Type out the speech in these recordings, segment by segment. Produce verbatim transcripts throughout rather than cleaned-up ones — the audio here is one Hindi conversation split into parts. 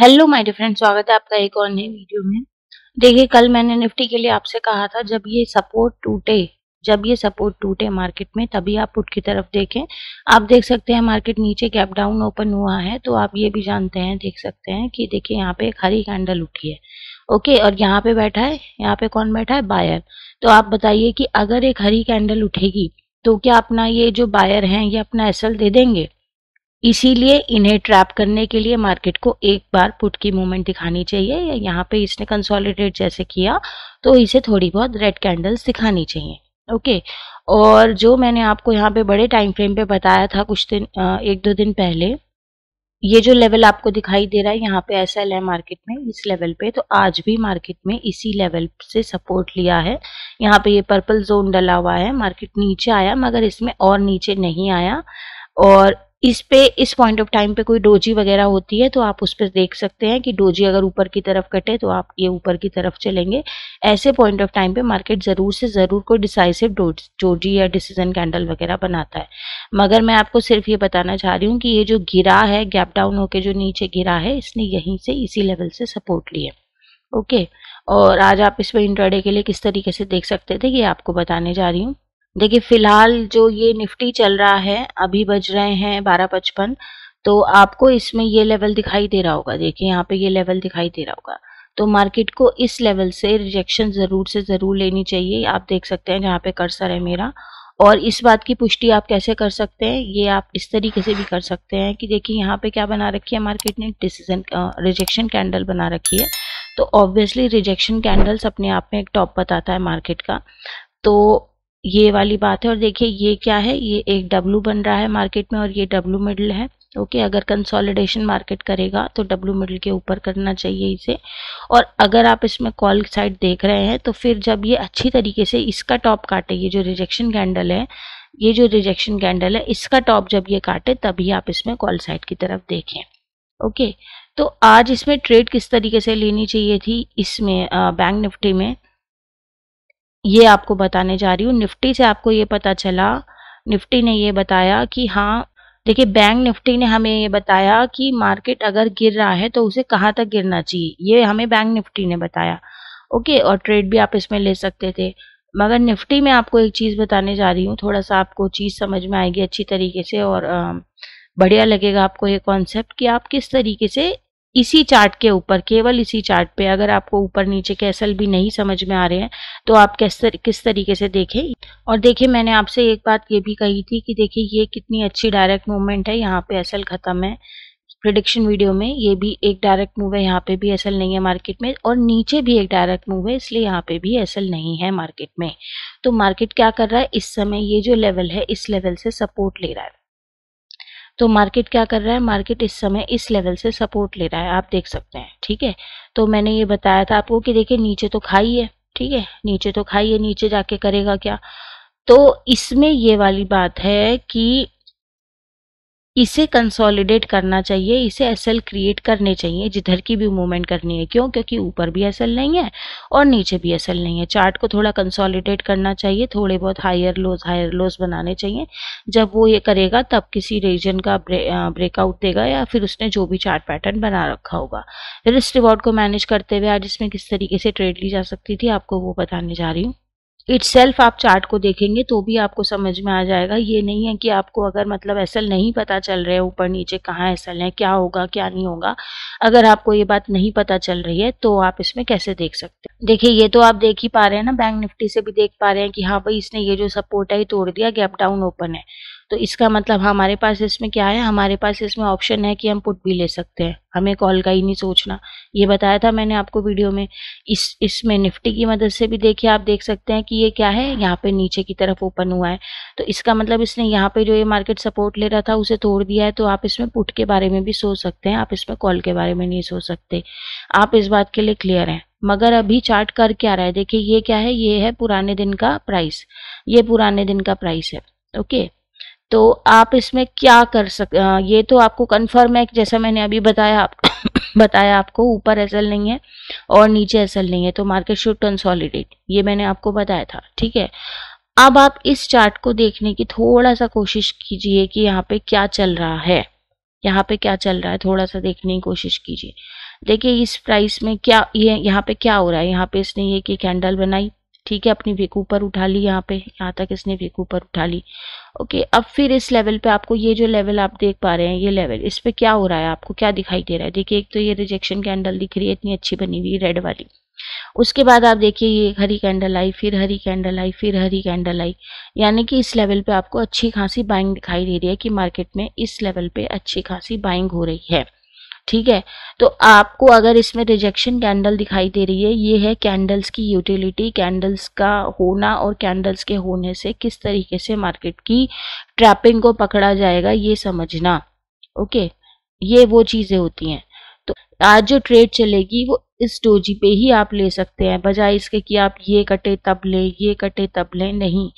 हेलो माय डियर फ्रेंड्स, स्वागत है आपका एक और नई वीडियो में। देखिए, कल मैंने निफ्टी के लिए आपसे कहा था जब ये सपोर्ट टूटे जब ये सपोर्ट टूटे मार्केट में तभी आप पुट की तरफ देखें। आप देख सकते हैं मार्केट नीचे गैप डाउन ओपन हुआ है, तो आप ये भी जानते हैं, देख सकते हैं कि देखिए यहाँ पे एक हरी कैंडल उठी है, ओके। और यहाँ पे बैठा है, यहाँ पे कौन बैठा है? बायर। तो आप बताइए कि अगर एक हरी कैंडल उठेगी तो क्या अपना ये जो बायर हैं ये अपना एसएल दे देंगे? इसीलिए इन्हें ट्रैप करने के लिए मार्केट को एक बार पुट की मूवमेंट दिखानी चाहिए, या यहाँ पे इसने कंसोलिडेट जैसे किया तो इसे थोड़ी बहुत रेड कैंडल्स दिखानी चाहिए, ओके। और जो मैंने आपको यहाँ पे बड़े टाइम फ्रेम पे बताया था कुछ दिन, एक दो दिन पहले, ये जो लेवल आपको दिखाई दे रहा है यहाँ पे एसएल है मार्केट में, इस लेवल पे। तो आज भी मार्केट में इसी लेवल से सपोर्ट लिया है, यहाँ पे ये पर्पल जोन डला हुआ है। मार्केट नीचे आया मगर इसमें और नीचे नहीं आया, और इस पे इस पॉइंट ऑफ टाइम पे कोई डोजी वगैरह होती है तो आप उस पर देख सकते हैं कि डोजी अगर ऊपर की तरफ कटे तो आप ये ऊपर की तरफ चलेंगे। ऐसे पॉइंट ऑफ टाइम पे मार्केट ज़रूर से ज़रूर कोई डिसाइसिव डोजी या डिसीजन कैंडल वगैरह बनाता है। मगर मैं आपको सिर्फ ये बताना चाह रही हूँ कि ये जो गिरा है, गैप डाउन होकर जो नीचे गिरा है, इसने यहीं से इसी लेवल से सपोर्ट लिए, ओके। और आज आप इस पर इंट्राडे के लिए किस तरीके से देख सकते थे ये आपको बताने जा रही हूँ। देखिए, फिलहाल जो ये निफ्टी चल रहा है, अभी बज रहे हैं बारह पचपन, तो आपको इसमें ये लेवल दिखाई दे रहा होगा। देखिए यहाँ पे ये लेवल दिखाई दे रहा होगा, तो मार्केट को इस लेवल से रिजेक्शन ज़रूर से ज़रूर लेनी चाहिए। आप देख सकते हैं जहाँ पे कर्सर है मेरा। और इस बात की पुष्टि आप कैसे कर सकते हैं? ये आप इस तरीके से भी कर सकते हैं कि देखिए यहाँ पे क्या बना रखी है मार्केट ने, डिसीजन रिजेक्शन कैंडल बना रखी है। तो ऑब्वियसली रिजेक्शन कैंडल्स अपने आप में एक टॉप बताता है मार्केट का, तो ये वाली बात है। और देखिए ये क्या है, ये एक डब्लू बन रहा है मार्केट में, और ये डब्लू मिडल है, ओके। अगर कंसोलिडेशन मार्केट करेगा तो डब्लू मिडल के ऊपर करना चाहिए इसे। और अगर आप इसमें कॉल साइड देख रहे हैं तो फिर जब ये अच्छी तरीके से इसका टॉप काटे, ये जो रिजेक्शन कैंडल है ये जो रिजेक्शन कैंडल है इसका टॉप जब ये काटे तभी आप इसमें कॉल साइड की तरफ देखें, ओके। तो आज इसमें ट्रेड किस तरीके से लेनी चाहिए थी इसमें, बैंक निफ्टी में, ये आपको बताने जा रही हूँ। निफ्टी से आपको ये पता चला, निफ्टी ने ये बताया कि हाँ, देखिए बैंक निफ्टी ने हमें ये बताया कि मार्केट अगर गिर रहा है तो उसे कहाँ तक गिरना चाहिए, ये हमें बैंक निफ्टी ने बताया, ओके। और ट्रेड भी आप इसमें ले सकते थे। मगर निफ्टी में आपको एक चीज़ बताने जा रही हूँ, थोड़ा सा आपको चीज़ समझ में आएगी अच्छी तरीके से, और बढ़िया लगेगा आपको ये कॉन्सेप्ट कि आप किस तरीके से इसी चार्ट के ऊपर, केवल इसी चार्ट पे, अगर आपको ऊपर नीचे के एसएल भी नहीं समझ में आ रहे हैं तो आप किस किस तरीके से देखें। और देखिए मैंने आपसे एक बात ये भी कही थी कि देखिए ये कितनी अच्छी डायरेक्ट मूवमेंट है, यहाँ पे एसएल खत्म है। प्रेडिक्शन वीडियो में ये भी एक डायरेक्ट मूव है, यहाँ पे भी एसएल नहीं है मार्केट में, और नीचे भी एक डायरेक्ट मूव है इसलिए यहाँ पे भी एसएल नहीं है मार्केट में। तो मार्केट क्या कर रहा है इस समय, ये जो लेवल है इस लेवल से सपोर्ट ले रहा है। तो मार्केट क्या कर रहा है, मार्केट इस समय इस लेवल से सपोर्ट ले रहा है, आप देख सकते हैं, ठीक है। तो मैंने ये बताया था आपको कि देखिए नीचे तो खाई है, ठीक है, नीचे तो खाई है, नीचे जाके करेगा क्या। तो इसमें ये वाली बात है कि इसे कंसोलिडेट करना चाहिए, इसे एसएल क्रिएट करने चाहिए जिधर की भी मूवमेंट करनी है। क्यों? क्योंकि ऊपर भी एसएल नहीं है और नीचे भी एसएल नहीं है। चार्ट को थोड़ा कंसोलिडेट करना चाहिए, थोड़े बहुत हायर लोज हायर लोज बनाने चाहिए। जब वो ये करेगा तब किसी रीजन का ब्रे, ब्रेकआउट देगा, या फिर उसने जो भी चार्ट पैटर्न बना रखा होगा। रिस्क रिवॉर्ड को मैनेज करते हुए आज इसमें किस तरीके से ट्रेड ली जा सकती थी आपको वो बताने जा रही हूँ। इटसेल्फ आप चार्ट को देखेंगे तो भी आपको समझ में आ जाएगा। ये नहीं है कि आपको अगर मतलब एसएल नहीं पता चल रहे है, ऊपर नीचे कहाँ एसएल है, क्या होगा क्या नहीं होगा, अगर आपको ये बात नहीं पता चल रही है तो आप इसमें कैसे देख सकते हैं। देखिए ये तो आप देख ही पा रहे हैं ना, बैंक निफ्टी से भी देख पा रहे हैं कि हाँ भाई इसने ये जो सपोर्ट है तोड़ दिया, गैप डाउन ओपन है। तो इसका मतलब हमारे पास इसमें क्या है, हमारे पास इसमें ऑप्शन है कि हम पुट भी ले सकते हैं, हमें कॉल का ही नहीं सोचना। ये बताया था मैंने आपको वीडियो में। इस इसमें निफ्टी की मदद से भी देखिए आप देख सकते हैं कि ये क्या है, यहाँ पे नीचे की तरफ ओपन हुआ है। तो इसका मतलब इसने यहाँ पे जो ये मार्केट सपोर्ट ले रहा था उसे तोड़ दिया है। तो आप इसमें पुट के बारे में भी सोच सकते हैं, आप इसमें कॉल के बारे में नहीं सोच सकते, आप इस बात के लिए क्लियर हैं। मगर अभी चार्ट कर क्या रहा है, देखिए ये क्या है, ये है पुराने दिन का प्राइस, ये पुराने दिन का प्राइस है, ओके। तो आप इसमें क्या कर सकते, ये तो आपको कन्फर्म है जैसा मैंने अभी बताया आप, बताया आपको, ऊपर एसएल नहीं है और नीचे एसएल नहीं है तो मार्केट शुड कंसोलिडेट, ये मैंने आपको बताया था, ठीक है। अब आप इस चार्ट को देखने की थोड़ा सा कोशिश कीजिए कि यहाँ पे क्या चल रहा है, यहाँ पे क्या चल रहा है, थोड़ा सा देखने की कोशिश कीजिए। देखिए इस प्राइस में क्या, ये यहाँ पे क्या हो रहा है, यहाँ पे इसने ये की कैंडल बनाई, ठीक है, अपनी विक ऊपर उठा ली, यहाँ पे यहाँ तक इसने विक ऊपर उठा ली, ओके। अब फिर इस लेवल पे आपको ये जो लेवल आप देख पा रहे हैं, ये लेवल, इस पे क्या हो रहा है, आपको क्या दिखाई दे रहा है। देखिए एक तो ये रिजेक्शन कैंडल दिख रही है इतनी अच्छी बनी हुई रेड वाली, उसके बाद आप देखिए ये हरी कैंडल आई, फिर हरी कैंडल आई, फिर हरी कैंडल आई, यानी कि इस लेवल पे आपको अच्छी खासी बाइंग दिखाई दे रही है कि मार्केट में इस लेवल पे अच्छी खासी बाइंग हो रही है, ठीक है। तो आपको अगर इसमें रिजेक्शन कैंडल दिखाई दे रही है, ये है कैंडल्स की यूटिलिटी, कैंडल्स का होना और कैंडल्स के होने से किस तरीके से मार्केट की ट्रैपिंग को पकड़ा जाएगा ये समझना, ओके, ये वो चीज़ें होती हैं। तो आज जो ट्रेड चलेगी वो इस डोजी पे ही आप ले सकते हैं, बजाय इसके कि आप ये कटे तब ले, ये कटे तब ले, नहीं।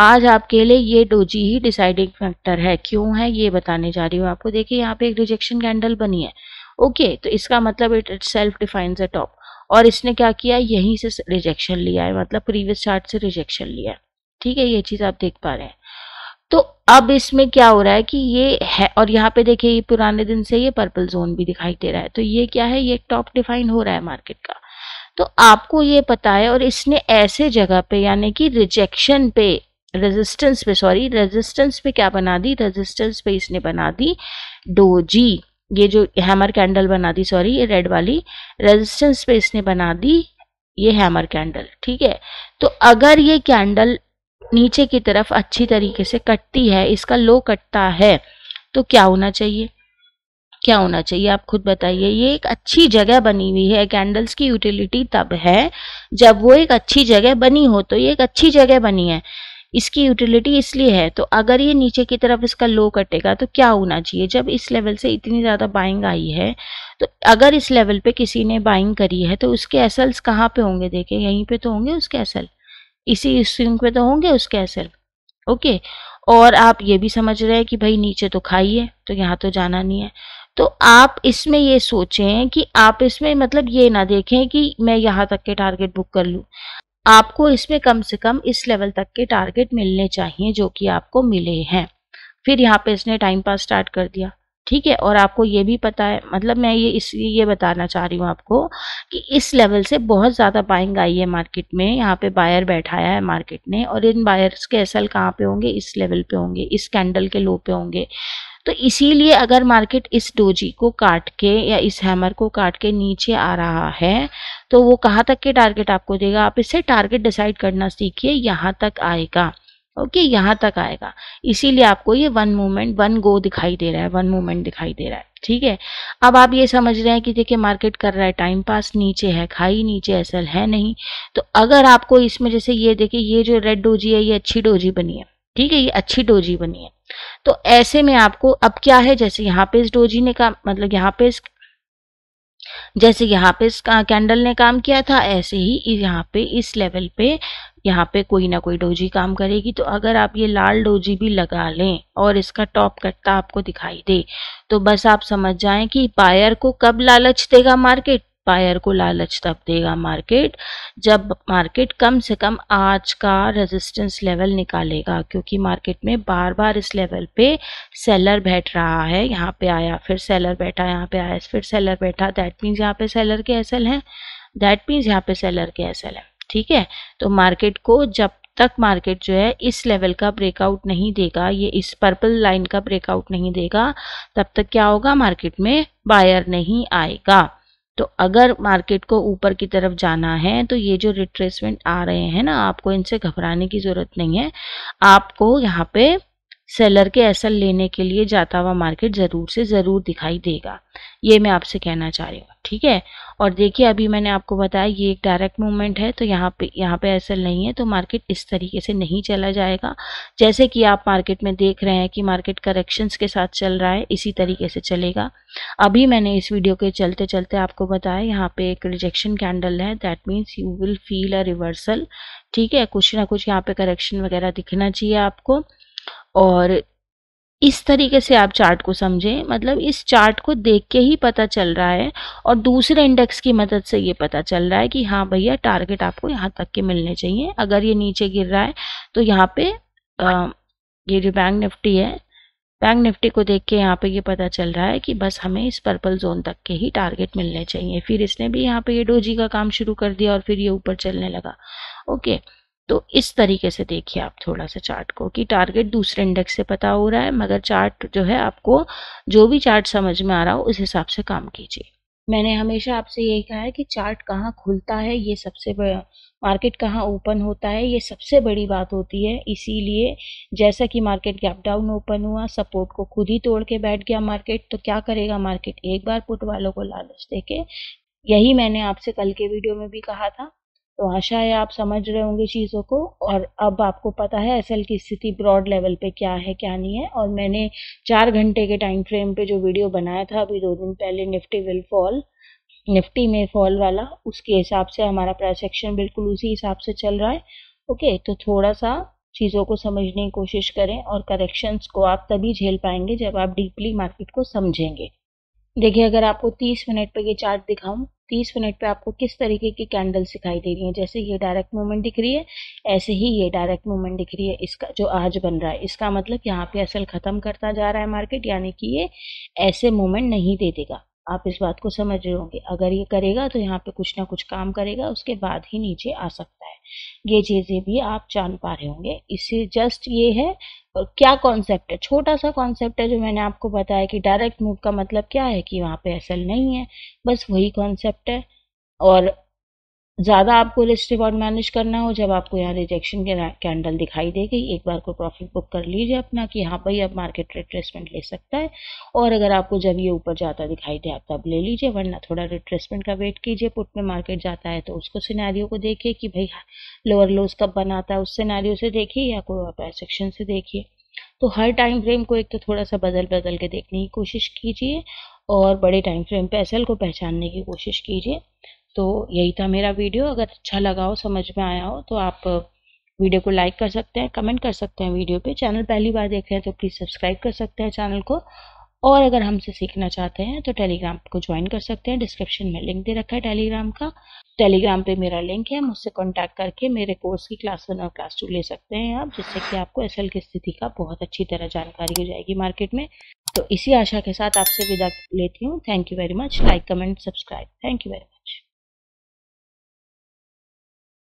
आज आपके लिए ये डोजी ही डिसाइडिंग फैक्टर है, क्यों है ये बताने जा रही हूँ आपको। देखिए यहाँ पे एक रिजेक्शन कैंडल बनी है, ओके, तो इसका मतलब it it self defines a top, और इसने क्या किया, यहीं से रिजेक्शन लिया है, मतलब प्रीवियस चार्ट से रिजेक्शन लिया है, ठीक है, ये चीज़ आप देख पा रहे हैं। तो अब इसमें क्या हो रहा है कि ये है, और यहाँ पे देखिए ये पुराने दिन से ये पर्पल जोन भी दिखाई दे रहा है, तो ये क्या है, ये टॉप डिफाइन हो रहा है मार्केट का, तो आपको ये पता है। और इसने ऐसे जगह पे, यानी कि रिजेक्शन पे, रेजिस्टेंस पे, सॉरी रेजिस्टेंस पे क्या बना दी, रेजिस्टेंस पे इसने बना दी डोजी, ये जो हैमर कैंडल बना दी, सॉरी ये रेड वाली, रेजिस्टेंस पे इसने बना दी ये हैमर कैंडल, ठीक है। तो अगर ये कैंडल नीचे की तरफ अच्छी तरीके से कटती है, इसका लो कटता है, तो क्या होना चाहिए, क्या होना चाहिए आप खुद बताइए। ये एक अच्छी जगह बनी हुई है, कैंडल्स की यूटिलिटी तब है जब वो एक अच्छी जगह बनी हो, तो ये एक अच्छी जगह बनी है, इसकी यूटिलिटी इसलिए है। तो अगर ये नीचे की तरफ इसका लो कटेगा तो क्या होना चाहिए, जब इस लेवल से इतनी ज़्यादा बाइंग आई है, तो अगर इस लेवल पे किसी ने बाइंग करी है तो उसके एसल्स कहाँ पे होंगे, देखें यहीं पे तो होंगे उसके एसल, इसी स्विंग पे तो होंगे उसके एसएल, ओके। और आप ये भी समझ रहे हैं कि भाई नीचे तो खाई है तो यहाँ तो जाना नहीं है, तो आप इसमें ये सोचें कि आप इसमें, मतलब ये ना देखें कि मैं यहाँ तक के टारगेट बुक कर लूँ, आपको इसमें कम से कम इस लेवल तक के टारगेट मिलने चाहिए जो कि आपको मिले हैं। फिर यहाँ पे इसने टाइम पास स्टार्ट कर दिया, ठीक है, और आपको ये भी पता है, मतलब मैं ये इसलिए ये बताना चाह रही हूँ आपको कि इस लेवल से बहुत ज़्यादा बाइंग आई है मार्केट में, यहाँ पे बायर बैठाया है मार्केट ने, और इन बायर्स के एसएल कहाँ पे होंगे, इस लेवल पे होंगे, इस कैंडल के लो पे होंगे। तो इसीलिए अगर मार्केट इस डोजी को काट के या इस हैमर को काट के नीचे आ रहा है तो वो कहाँ तक के टारगेट आपको देगा, आप इससे टारगेट डिसाइड करना सीखिए, यहाँ तक आएगा, ओके, okay, यहाँ तक आएगा, इसीलिए आपको ये वन मूवमेंट, वन गो दिखाई दे रहा है, वन मूवमेंट दिखाई दे रहा है, ठीक है। अब आप ये समझ रहे हैं कि देखिए मार्केट कर रहा है टाइम पास, नीचे है खाई, नीचे एसएल है नहीं, तो अगर आपको इसमें जैसे ये देखिए ये जो रेड डोजी है ये अच्छी डोजी बनी है, ठीक है, ये अच्छी डोजी बनी है, तो ऐसे में आपको अब क्या है, जैसे यहाँ पे इस डोजी ने काम, मतलब यहाँ पे इस, जैसे यहाँ पे इस कैंडल ने काम किया था, ऐसे ही यहाँ पे इस लेवल पे यहाँ पे कोई ना कोई डोजी काम करेगी। तो अगर आप ये लाल डोजी भी लगा लें और इसका टॉप कटता आपको दिखाई दे, तो बस आप समझ जाएं कि बायर को कब लालच देगा मार्केट, बायर को लालच तब देगा मार्केट जब मार्केट कम से कम आज का रेजिस्टेंस लेवल निकालेगा, क्योंकि मार्केट में बार बार इस लेवल पे सेलर बैठ रहा है, यहाँ पे आया फिर सेलर बैठा, यहाँ पे आया फिर सेलर बैठा, दैट मीन्स यहाँ पे सेलर के एसएल हैं, दैट मीन्स यहाँ पे सेलर के एसएल हैं, ठीक है। तो मार्केट को जब तक मार्केट जो है इस लेवल का ब्रेकआउट नहीं देगा, ये इस पर्पल लाइन का ब्रेकआउट नहीं देगा, तब तक क्या होगा, मार्केट में बायर नहीं आएगा। तो अगर मार्केट को ऊपर की तरफ जाना है तो ये जो रिट्रेसमेंट आ रहे हैं ना, आपको इनसे घबराने की ज़रूरत नहीं है, आपको यहाँ पे सेलर के एसएल लेने के लिए जाता हुआ मार्केट ज़रूर से ज़रूर दिखाई देगा, ये मैं आपसे कहना चाह रही हूँ, ठीक है। और देखिए अभी मैंने आपको बताया ये एक डायरेक्ट मूवमेंट है, तो यहाँ पे यहाँ पे एसएल नहीं है तो मार्केट इस तरीके से नहीं चला जाएगा, जैसे कि आप मार्केट में देख रहे हैं कि मार्केट करेक्शंस के साथ चल रहा है, इसी तरीके से चलेगा। अभी मैंने इस वीडियो के चलते चलते आपको बताया यहाँ पे एक रिजेक्शन कैंडल है, that means you will feel a reversal, ठीक है, कुछ ना कुछ यहाँ पे करेक्शन वगैरह दिखना चाहिए आपको, और इस तरीके से आप चार्ट को समझें, मतलब इस चार्ट को देख के ही पता चल रहा है और दूसरे इंडेक्स की मदद से ये पता चल रहा है कि हाँ भैया टारगेट आपको यहाँ तक के मिलने चाहिए। अगर ये नीचे गिर रहा है तो यहाँ पे आ, ये जो बैंक निफ्टी है, बैंक निफ्टी को देख के यहाँ पे ये पता चल रहा है कि बस हमें इस पर्पल जोन तक के ही टारगेट मिलने चाहिए। फिर इसने भी यहाँ पे ये डोजी का काम शुरू कर दिया और फिर ये ऊपर चलने लगा। ओके, तो इस तरीके से देखिए आप थोड़ा सा चार्ट को कि टारगेट दूसरे इंडेक्स से पता हो रहा है, मगर चार्ट जो है आपको जो भी चार्ट समझ में आ रहा हो उस हिसाब से काम कीजिए। मैंने हमेशा आपसे यही कहा है कि चार्ट कहाँ खुलता है ये सबसे बड़ा, मार्केट कहाँ ओपन होता है ये सबसे बड़ी बात होती है। इसीलिए जैसा कि मार्केट गैप डाउन ओपन हुआ, सपोर्ट को खुद ही तोड़ के बैठ गया मार्केट, तो क्या करेगा मार्केट, एक बार पुट वालों को लालच देके। यही मैंने आपसे कल के वीडियो में भी कहा था, तो आशा है आप समझ रहे होंगे चीज़ों को। और अब आपको पता है एसएल की स्थिति ब्रॉड लेवल पे क्या है क्या नहीं है। और मैंने चार घंटे के टाइम फ्रेम पे जो वीडियो बनाया था अभी दो दिन पहले, निफ्टी विल फॉल, निफ्टी में फॉल वाला, उसके हिसाब से हमारा प्राइस एक्शन बिल्कुल उसी हिसाब से चल रहा है। ओके, तो थोड़ा सा चीज़ों को समझने की कोशिश करें और करेक्शंस को आप तभी झेल पाएंगे जब आप डीपली मार्केट को समझेंगे। देखिए, अगर आपको तीस मिनट पे ये चार्ट दिखाऊं, तीस मिनट पे आपको किस तरीके की कैंडल्स दिखाई दे रही है। जैसे ये डायरेक्ट मूवमेंट दिख रही है, ऐसे ही ये डायरेक्ट मूवमेंट दिख रही है इसका जो आज बन रहा है। इसका मतलब यहाँ पे असल ख़त्म करता जा रहा है मार्केट, यानी कि ये ऐसे मूवमेंट नहीं दे देगा। आप इस बात को समझ रहे होंगे। अगर ये करेगा तो यहाँ पे कुछ ना कुछ काम करेगा, उसके बाद ही नीचे आ सकता है। ये चीज़ें भी आप जान पा रहे होंगे। इससे जस्ट ये है, और क्या कॉन्सेप्ट है, छोटा सा कॉन्सेप्ट है जो मैंने आपको बताया कि डायरेक्ट मूव का मतलब क्या है कि वहाँ पे एसएल नहीं है, बस वही कॉन्सेप्ट है। और ज़्यादा आपको रिस्क रिवॉर्ड मैनेज करना हो, जब आपको यहाँ रिजेक्शन के कैंडल दिखाई देगी, एक बार को प्रॉफिट बुक कर लीजिए अपना कि हाँ भाई अब मार्केट रिट्रेसमेंट ले सकता है। और अगर आपको जब ये ऊपर जाता दिखाई दे आप तब ले लीजिए, वरना थोड़ा रिट्रेसमेंट का वेट कीजिए। पुट में मार्केट जाता है तो उसको सिनेरियो को देखिए कि भाई लोअर लोस कब बनाता है, उस सिनेरियो से देखिए या कोई प्राइस एक्शन से देखिए। तो हर टाइम फ्रेम को एक तो थोड़ा सा बदल बदल के देखने की कोशिश कीजिए और बड़े टाइम फ्रेम पे एसएल को पहचानने की कोशिश कीजिए। तो यही था मेरा वीडियो। अगर अच्छा लगा हो, समझ में आया हो, तो आप वीडियो को लाइक कर सकते हैं, कमेंट कर सकते हैं वीडियो पे। चैनल पहली बार देख रहे हैं तो प्लीज़ सब्सक्राइब कर सकते हैं चैनल को। और अगर हमसे सीखना चाहते हैं तो टेलीग्राम को ज्वाइन कर सकते हैं, डिस्क्रिप्शन में लिंक दे रखा है टेलीग्राम का। टेलीग्राम पे मेरा लिंक है, मुझसे कांटेक्ट करके मेरे कोर्स की क्लास वन और क्लास टू ले सकते हैं आप, जिससे कि आपको एसएल की स्थिति का बहुत अच्छी तरह जानकारी हो जाएगी मार्केट में। तो इसी आशा के साथ आपसे विदा लेती हूँ। Thank you very much. Like, comment, subscribe. Thank you very much.